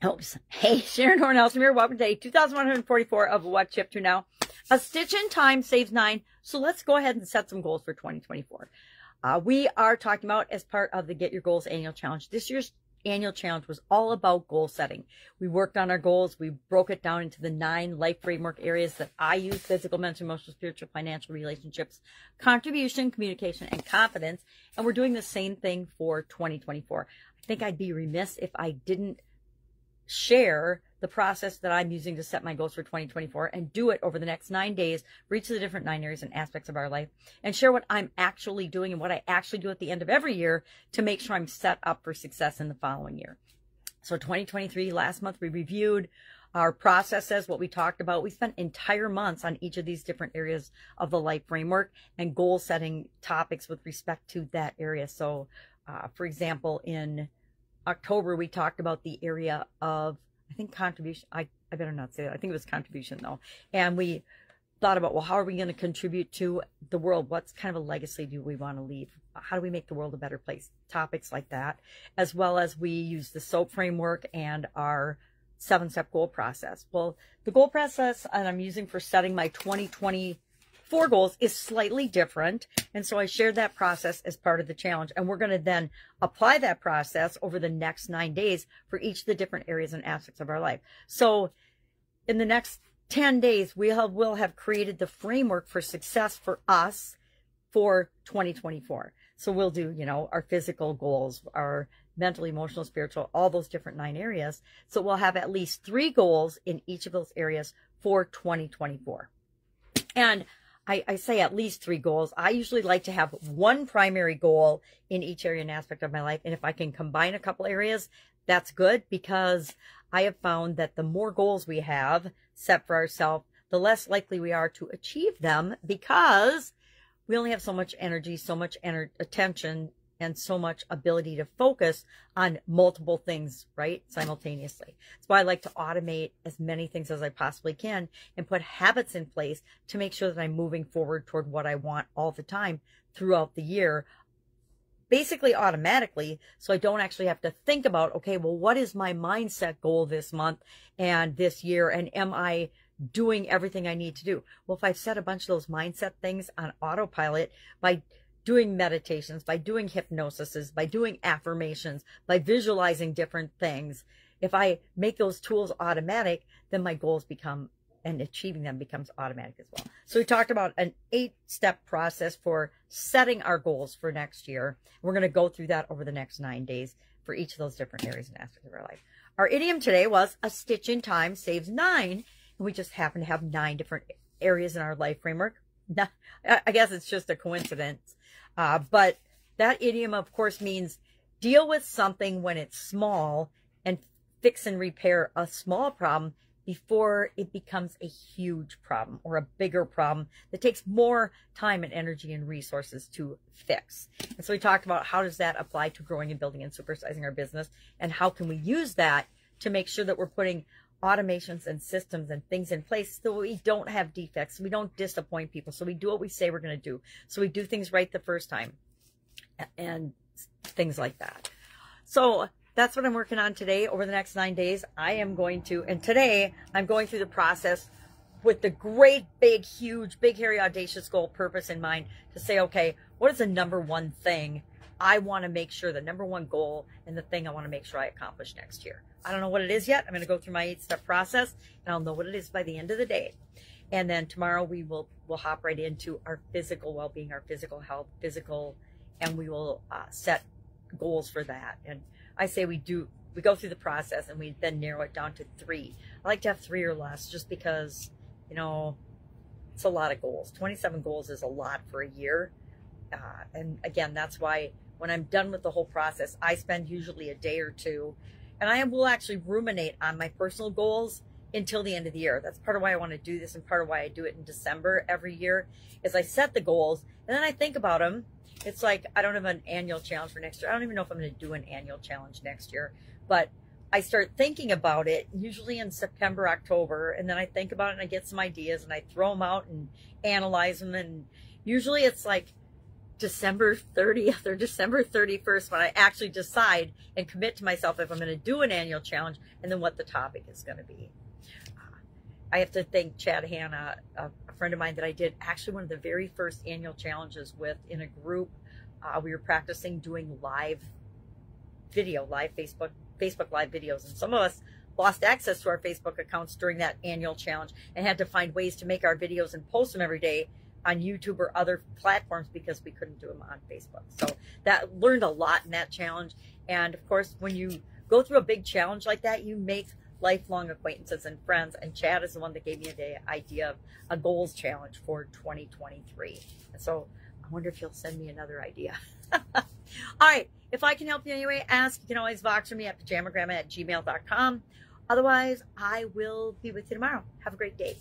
helps. Hey, Sharon Horne-Ellstrom here. Welcome to day 2,144 of What Chip To Now. A stitch in time saves 9. So let's go ahead and set some goals for 2024. We are talking about, as part of the Get Your Goals Annual Challenge, this year's annual challenge was all about goal setting. We worked on our goals. We broke it down into the 9 life framework areas that I use: physical, mental, emotional, spiritual, financial, relationships, contribution, communication, and confidence. And we're doing the same thing for 2024. I think I'd be remiss if I didn't share the process that I'm using to set my goals for 2024 and do it over the next 9 days for each of the different 9 areas and aspects of our life, and share what I'm actually doing and what I actually do at the end of every year to make sure I'm set up for success in the following year. So 2023, last month, we reviewed our processes, what we talked about. We spent entire months on each of these different areas of the life framework and goal setting topics with respect to that area. So for example, in October, we talked about the area of, I think, contribution. I better not say that. I think it was contribution, though. And we thought about, well, how are we going to contribute to the world? What kind of a legacy do we want to leave? How do we make the world a better place? Topics like that, as well as we use the SOAP framework and our 7-step goal process. Well, the goal process that I'm using for setting my 2024 goals is slightly different, and so I shared that process as part of the challenge, and we're going to then apply that process over the next 9 days for each of the different areas and aspects of our life. So in the next 10 days, we'll have created the framework for success for us for 2024. So we'll do, you know, our physical goals, our mental, emotional, spiritual, all those different 9 areas. So we'll have at least 3 goals in each of those areas for 2024. And I say at least 3 goals. I usually like to have 1 primary goal in each area and aspect of my life. And if I can combine a couple areas, that's good, because I have found that the more goals we have set for ourselves, the less likely we are to achieve them, because we only have so much energy, so much attention, and so much ability to focus on multiple things, right, simultaneously. That's why I like to automate as many things as I possibly can and put habits in place to make sure that I'm moving forward toward what I want all the time throughout the year, basically automatically, so I don't actually have to think about, okay, well, what is my mindset goal this month and this year, and am I doing everything I need to do? Well, if I've set a bunch of those mindset things on autopilot by doing meditations, by doing hypnosis, by doing affirmations, by visualizing different things, if I make those tools automatic, then my goals become, and achieving them becomes automatic as well. So we talked about an 8-step process for setting our goals for next year. We're going to go through that over the next 9 days for each of those different areas and aspects of our life. Our idiom today was a stitch in time saves 9. And we just happen to have 9 different areas in our life framework. I guess it's just a coincidence. But that idiom, of course, means deal with something when it's small and fix and repair a small problem before it becomes a huge problem or a bigger problem that takes more time and energy and resources to fix. And so we talked about, how does that apply to growing and building and supersizing our business, and how can we use that to make sure that we're putting automations and systems and things in place so we don't have defects, so we don't disappoint people, so we do what we say we're going to do, so we do things right the first time, and things like that. So that's what I'm working on today. Over the next 9 days, today I'm going through the process with the great, big, huge, big, hairy, audacious goal purpose in mind to say, okay, what is the number one thing I want to make sure, the number one goal and the thing I want to make sure I accomplish next year? I don't know what it is yet. I'm going to go through my 8-step process, and I'll know what it is by the end of the day. And then tomorrow we'll hop right into our physical well-being, our physical health, and we will set goals for that. And I say we go through the process and we then narrow it down to 3. I like to have 3 or less, just because, you know, it's a lot of goals. 27 goals is a lot for a year. And again, that's why when I'm done with the whole process, I spend usually a day or two, and I will actually ruminate on my personal goals until the end of the year. That's part of why I want to do this, and part of why I do it in December every year is I set the goals and then I think about them. It's like, I don't have an annual challenge for next year. I don't even know if I'm going to do an annual challenge next year, but I start thinking about it usually in September, October, and then I think about it and I get some ideas and I throw them out and analyze them. And usually it's like, December 30th or December 31st when I actually decide and commit to myself if I'm going to do an annual challenge and then what the topic is going to be. I have to thank Chad Hanna, a friend of mine that I did actually one of the very first annual challenges with in a group. We were practicing doing live video, live Facebook live videos, and some of us lost access to our Facebook accounts during that annual challenge and had to find ways to make our videos and post them every day on YouTube or other platforms because we couldn't do them on Facebook. So that learned a lot in that challenge. And of course, when you go through a big challenge like that, you make lifelong acquaintances and friends. And Chad is the one that gave me the idea of a goals challenge for 2023. And so I wonder if he'll send me another idea. All right. If I can help you in any way, ask. You can always Voxer me at pajamagrandma@gmail.com. Otherwise, I will be with you tomorrow. Have a great day.